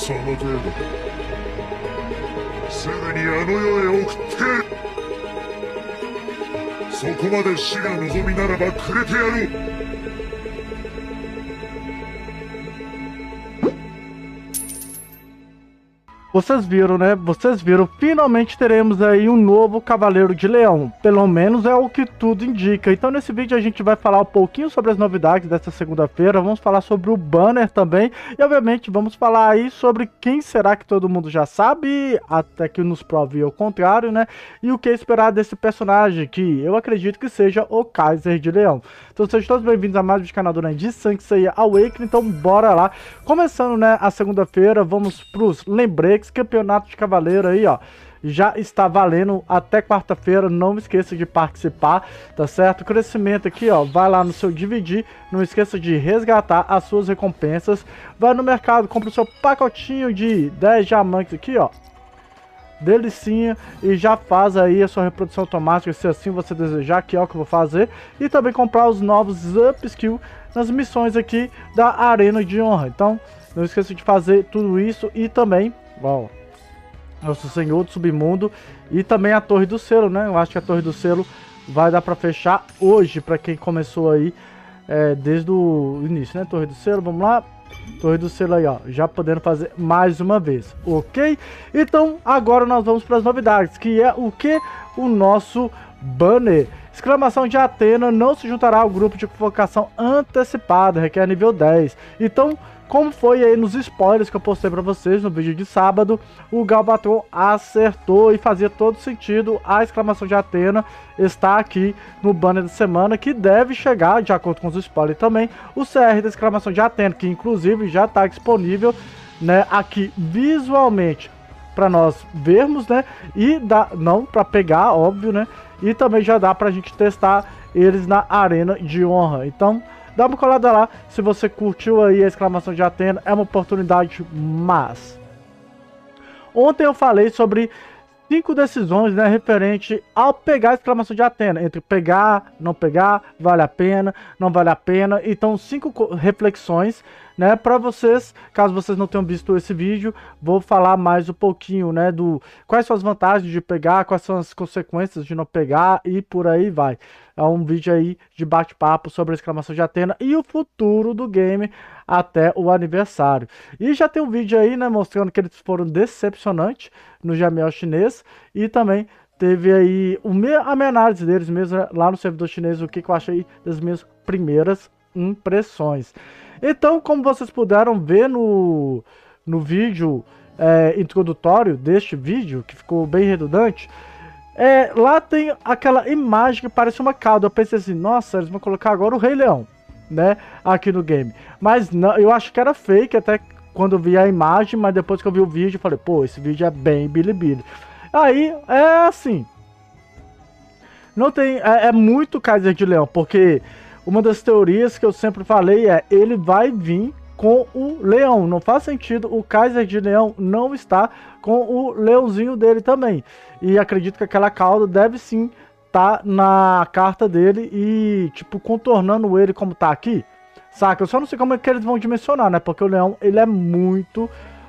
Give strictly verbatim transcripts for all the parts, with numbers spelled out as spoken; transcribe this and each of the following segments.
その程度すぐにあの世へ送ってそこまで死が望みならばくれてやろう Vocês viram, né? Vocês viram. Finalmente teremos aí um novo Cavaleiro de Leão. Pelo menos é o que tudo indica. Então nesse vídeo a gente vai falar um pouquinho sobre as novidades dessa segunda-feira. Vamos falar sobre o banner também. E obviamente vamos falar aí sobre quem será que todo mundo já sabe. Até que nos prove o contrário, né? E o que esperar desse personagem, que eu acredito que seja o Kaiser de Leão. Então sejam todos bem-vindos a mais um vídeo do canal do NeN de Saint Seiya Awakening. Então bora lá. Começando, né, a segunda-feira, vamos pros lembretes. Campeonato de Cavaleiro aí, ó, já está valendo até quarta-feira, não esqueça de participar, tá certo? Crescimento aqui, ó, vai lá no seu dividir, não esqueça de resgatar as suas recompensas, vai no mercado, compra o seu pacotinho de dez diamantes aqui, ó, delicinha, e já faz aí a sua reprodução automática, se assim você desejar, que é o que eu vou fazer, e também comprar os novos up skill nas missões aqui da Arena de Honra. Então, não esqueça de fazer tudo isso e também Bom, Nosso Senhor do Submundo e também a Torre do Selo, né? Eu acho que a Torre do Selo vai dar pra fechar hoje, pra quem começou aí é, desde o início, né? Torre do Selo, vamos lá. Torre do Selo aí, ó, já podendo fazer mais uma vez, ok? Então, agora nós vamos para as novidades, que é o que? O nosso banner. Exclamação de Atena não se juntará ao grupo de convocação antecipada, requer nível dez. Então, como foi aí nos spoilers que eu postei para vocês no vídeo de sábado, o Galvatron acertou e fazia todo sentido a exclamação de Atena estar aqui no banner da semana, que deve chegar, de acordo com os spoilers também, o C R da exclamação de Atena, que inclusive já está disponível, né, aqui visualmente para nós vermos, né, e dá, não para pegar, óbvio, né, e também já dá para a gente testar eles na Arena de Honra. Então, dá uma colada lá, se você curtiu aí a exclamação de Atena, é uma oportunidade, mas... Ontem eu falei sobre cinco decisões, né, referente ao pegar a exclamação de Atena, entre pegar, não pegar, vale a pena, não vale a pena, então cinco reflexões, né, para vocês, caso vocês não tenham visto esse vídeo, vou falar mais um pouquinho, né, do quais são as vantagens de pegar, quais são as consequências de não pegar e por aí vai. É um vídeo aí de bate-papo sobre a exclamação de Atena e o futuro do game até o aniversário. E já tem um vídeo aí, né, mostrando que eles foram decepcionantes no Gmail chinês e também teve aí a minha análise deles mesmo, né, lá no servidor chinês, o que, que eu achei das minhas primeiras impressões. Então, como vocês puderam ver no, no vídeo é, introdutório deste vídeo, que ficou bem redundante, é, lá tem aquela imagem que parece uma cauda. Eu pensei assim, nossa, eles vão colocar agora o Rei Leão, né, aqui no game. Mas não, eu acho que era fake até quando eu vi a imagem, mas depois que eu vi o vídeo, eu falei, pô, esse vídeo é bem bilibili. Aí, é assim, não tem, é, é muito Kaiser de Leão, porque... Uma das teorias que eu sempre falei é, ele vai vir com o leão. Não faz sentido o Kaiser de Leão não estar com o leãozinho dele também. E acredito que aquela cauda deve sim estar na carta dele e, tipo, contornando ele como tá aqui. Saca? Eu só não sei como é que eles vão dimensionar, né? Porque o leão, ele é muito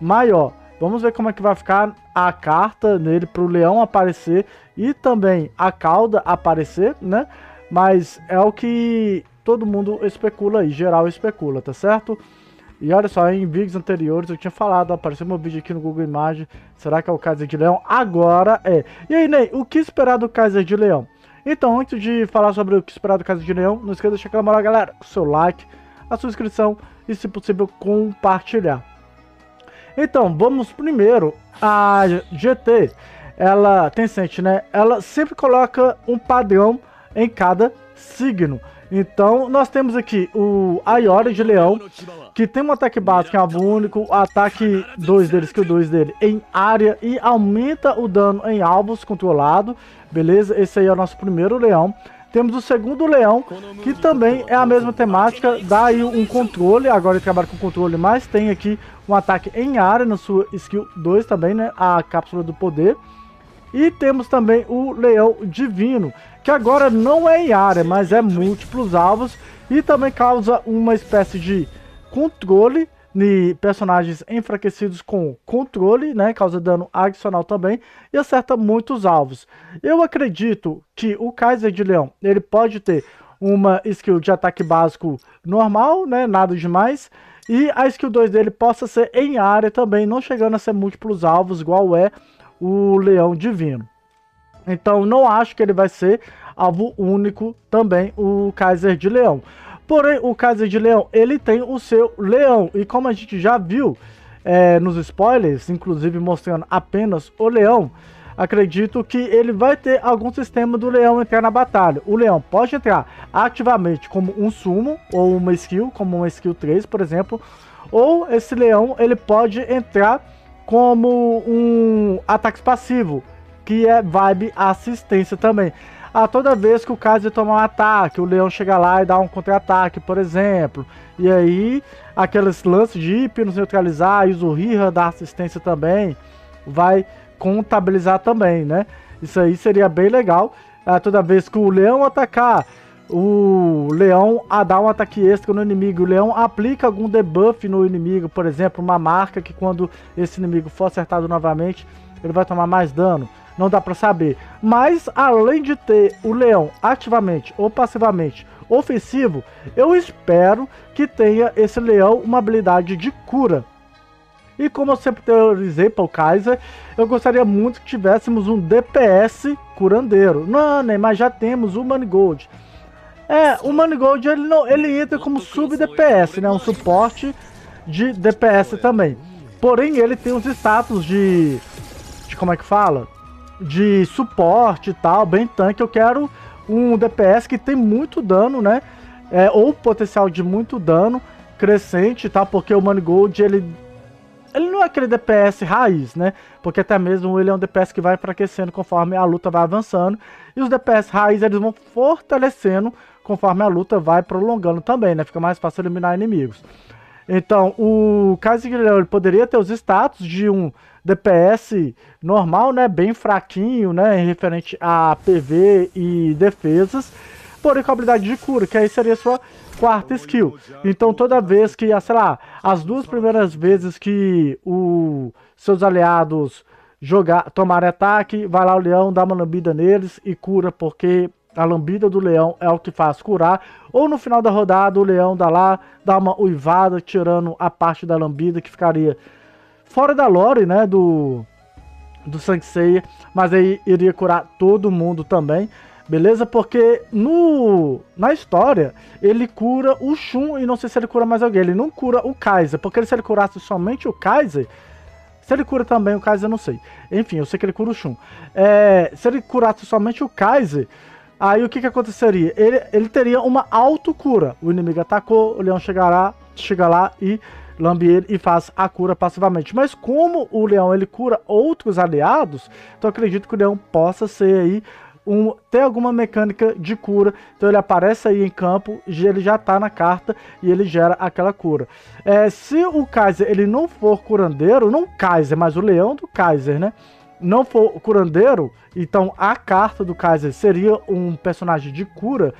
maior. Vamos ver como é que vai ficar a carta nele pro leão aparecer e também a cauda aparecer, né? Mas é o que todo mundo especula aí, geral especula, tá certo? E olha só, em vídeos anteriores eu tinha falado, apareceu meu vídeo aqui no Google Imagem, será que é o Kaiser de Leão? Agora é! E aí, Ney, o que esperar do Kaiser de Leão? Então, antes de falar sobre o que esperar do Kaiser de Leão, não esqueça de deixar aquela moral, galera, o seu like, a sua inscrição e, se possível, compartilhar. Então, vamos primeiro a G T, ela, Tencent, né, ela sempre coloca um padrão em cada signo. Então nós temos aqui o Aiori de Leão, que tem um ataque básico em alvo único, ataque dois dele, skill dois dele em área e aumenta o dano em alvos controlado, beleza? Esse aí é o nosso primeiro leão. Temos o segundo leão, que também é a mesma temática, dá aí um controle, agora ele trabalha com controle, mas tem aqui um ataque em área na sua skill dois também, né? A cápsula do poder. E temos também o Leão Divino, que agora não é em área, mas é múltiplos alvos e também causa uma espécie de controle, de personagens enfraquecidos com controle, né, causa dano adicional também, e acerta muitos alvos. Eu acredito que o Kaiser de Leão, ele pode ter uma skill de ataque básico normal, né, nada demais, e a skill dois dele possa ser em área também, não chegando a ser múltiplos alvos, igual é o Leão Divino. Então não acho que ele vai ser alvo único também, o Kaiser de Leão. Porém, o Kaiser de Leão, ele tem o seu leão. E como a gente já viu é, nos spoilers, inclusive mostrando apenas o leão, acredito que ele vai ter algum sistema do leão entrar na batalha. O leão pode entrar ativamente como um summon ou uma skill, como uma skill três, por exemplo. Ou esse leão, ele pode entrar como um ataque passivo, que é vibe assistência também. Ah, toda vez que o Kaiser tomar um ataque, o leão chega lá e dá um contra-ataque, por exemplo. E aí, aqueles lances de Hypnos neutralizar, Izurriha dar assistência também, vai contabilizar também, né? Isso aí seria bem legal. Ah, toda vez que o leão atacar, o leão dá um ataque extra no inimigo, o leão aplica algum debuff no inimigo, por exemplo, uma marca que quando esse inimigo for acertado novamente, ele vai tomar mais dano. Não dá pra saber, mas além de ter o leão ativamente ou passivamente ofensivo, eu espero que tenha esse leão uma habilidade de cura. E como eu sempre teorizei para o Kaiser, eu gostaria muito que tivéssemos um D P S curandeiro. Não, nem, mas já temos o Manigold. É, o Manigold ele, não, ele entra como sub-D P S, né, um suporte de D P S também. Porém, ele tem os status de... de como é que fala? De suporte e tal, bem tanque. Eu quero um D P S que tem muito dano, né? É, ou potencial de muito dano crescente, tá? Porque o Manigold, ele, ele não é aquele D P S raiz, né? Porque até mesmo ele é um D P S que vai enfraquecendo conforme a luta vai avançando. E os D P S raiz, eles vão fortalecendo conforme a luta vai prolongando também, né? Fica mais fácil eliminar inimigos. Então, o Kaiser de Leão, ele poderia ter os status de um D P S normal, né, bem fraquinho, né, em referente a P V e defesas, porém com a habilidade de cura, que aí seria sua quarta skill. Então toda vez que, sei lá, as duas primeiras vezes que os seus aliados jogar, tomarem ataque, vai lá o leão, dá uma lambida neles e cura, porque a lambida do leão é o que faz curar. Ou no final da rodada o leão dá lá, dá uma uivada, tirando a parte da lambida que ficaria fora da lore, né, do, do Saint Seiya, mas aí iria curar todo mundo também, beleza? Porque no, na história, ele cura o Shun, e não sei se ele cura mais alguém, ele não cura o Kaiser, porque se ele curasse somente o Kaiser, se ele cura também o Kaiser, eu não sei, enfim, eu sei que ele cura o Shun, é, se ele curasse somente o Kaiser, aí o que que aconteceria? Ele, ele teria uma autocura, o inimigo atacou, o leão chegará, chega lá e lambe ele e faz a cura passivamente. Mas como o leão ele cura outros aliados, então acredito que o leão possa ser aí um, ter alguma mecânica de cura. Então ele aparece aí em campo, ele já tá na carta e ele gera aquela cura. É, se o Kaiser ele não for curandeiro, não Kaiser, mas o leão do Kaiser, né, não for curandeiro, então a carta do Kaiser seria um personagem de cura.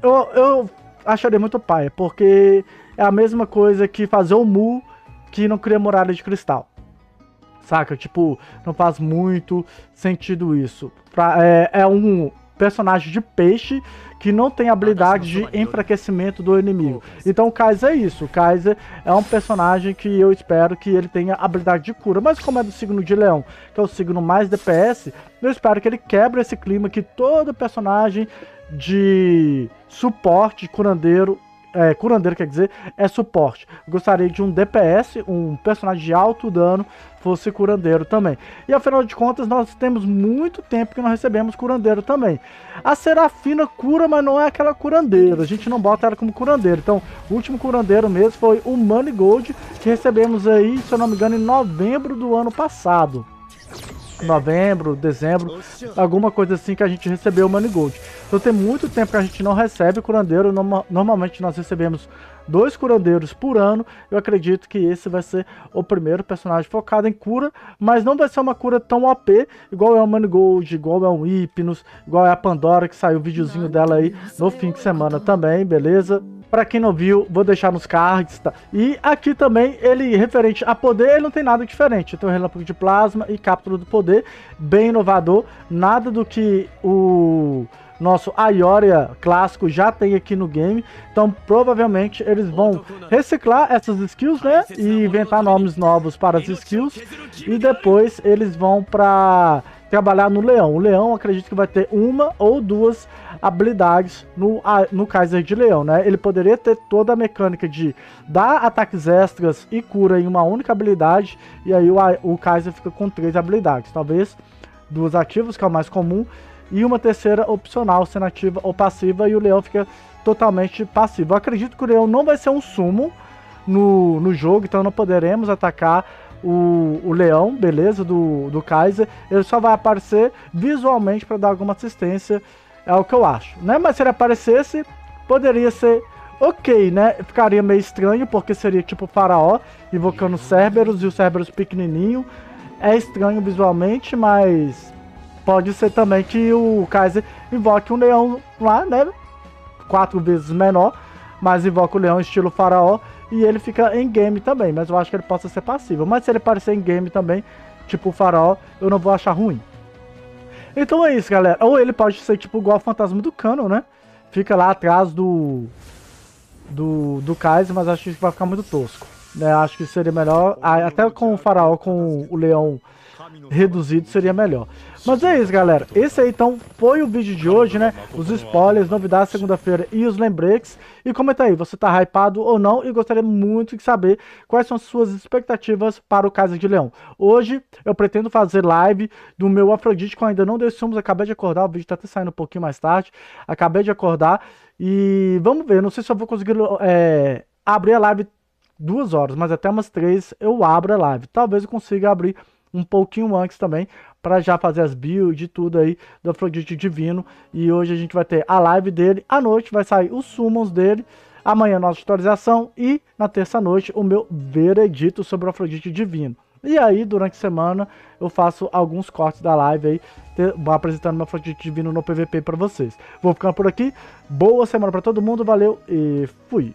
Eu, eu acharia muito paia, porque é a mesma coisa que fazer o Mu que não cria muralha de cristal, saca? Tipo, não faz muito sentido isso. Pra, é, é um personagem de peixe que não tem habilidade de enfraquecimento do inimigo. Então o Kaiser é isso. O Kaiser é um personagem que eu espero que ele tenha habilidade de cura. Mas como é do signo de leão, que é o signo mais D P S, eu espero que ele quebre esse clima que todo personagem de suporte curandeiro, é, curandeiro quer dizer, é suporte. Gostaria de um D P S, um personagem de alto dano, fosse curandeiro também. E afinal de contas, nós temos muito tempo que não recebemos curandeiro também. A Serafina cura, mas não é aquela curandeira. A gente não bota ela como curandeira. Então, o último curandeiro mesmo foi o Money Gold, que recebemos aí, se eu não me engano, em novembro do ano passado. Novembro, dezembro, alguma coisa assim que a gente recebeu o Manigold. Então tem muito tempo que a gente não recebe curandeiro. Normalmente nós recebemos dois curandeiros por ano. Eu acredito que esse vai ser o primeiro personagem focado em cura, mas não vai ser uma cura tão O P, igual é o Manigold, igual é o Hypnos, igual é a Pandora, que saiu o videozinho dela aí no fim de semana também, beleza? Pra quem não viu, vou deixar nos cards, tá? E aqui também, ele referente a poder, ele não tem nada diferente. Tem um relâmpago de plasma e captura do poder, bem inovador. Nada do que o nosso Aiori clássico já tem aqui no game. Então, provavelmente, eles vão reciclar essas skills, né? E inventar nomes novos para as skills. E depois, eles vão pra trabalhar no Leão. O Leão, acredito que vai ter uma ou duas habilidades no, no Kaiser de Leão, né? Ele poderia ter toda a mecânica de dar ataques extras e cura em uma única habilidade, e aí o, o Kaiser fica com três habilidades, talvez duas ativas, que é o mais comum, e uma terceira opcional, sendo ativa ou passiva, e o Leão fica totalmente passivo. Eu acredito que o Leão não vai ser um summon no, no jogo, então não poderemos atacar O, o Leão, beleza, do, do Kaiser. Ele só vai aparecer visualmente para dar alguma assistência, é o que eu acho, né? Mas se ele aparecesse, poderia ser ok, né? Ficaria meio estranho, porque seria tipo faraó invocando Cerberus, e o Cerberus pequenininho. É estranho visualmente, mas pode ser também que o Kaiser invoque um leão lá, né? Quatro vezes menor, mas invoca o leão estilo faraó. E ele fica em game também, mas eu acho que ele possa ser passivo. Mas se ele parecer em game também, tipo o farol, eu não vou achar ruim. Então é isso, galera. Ou ele pode ser tipo igual o fantasma do Canon, né? Fica lá atrás do do, do Kaiser, mas acho que vai ficar muito tosco, né? Acho que seria melhor, até com o farol, com o leão reduzido, seria melhor. Mas é isso, galera. Esse aí, então, foi o vídeo de hoje, né? Os spoilers, novidades segunda-feira e os lembretes. E comenta aí, você tá hypado ou não? E gostaria muito de saber quais são as suas expectativas para o Kaiser de Leão. Hoje, eu pretendo fazer live do meu Afrodite, que eu ainda não dei sumos. Acabei de acordar, o vídeo tá até saindo um pouquinho mais tarde. Acabei de acordar e vamos ver. Não sei se eu vou conseguir é, abrir a live duas horas, mas até umas três eu abro a live. Talvez eu consiga abrir um pouquinho antes também, para já fazer as builds e tudo aí do Afrodite Divino. E hoje a gente vai ter a live dele, à noite vai sair os summons dele, amanhã nossa atualização e na terça-noite o meu veredito sobre o Afrodite Divino. E aí, durante a semana, eu faço alguns cortes da live aí, ter, apresentando meu Afrodite Divino no P V P para vocês. Vou ficando por aqui, boa semana para todo mundo, valeu e fui!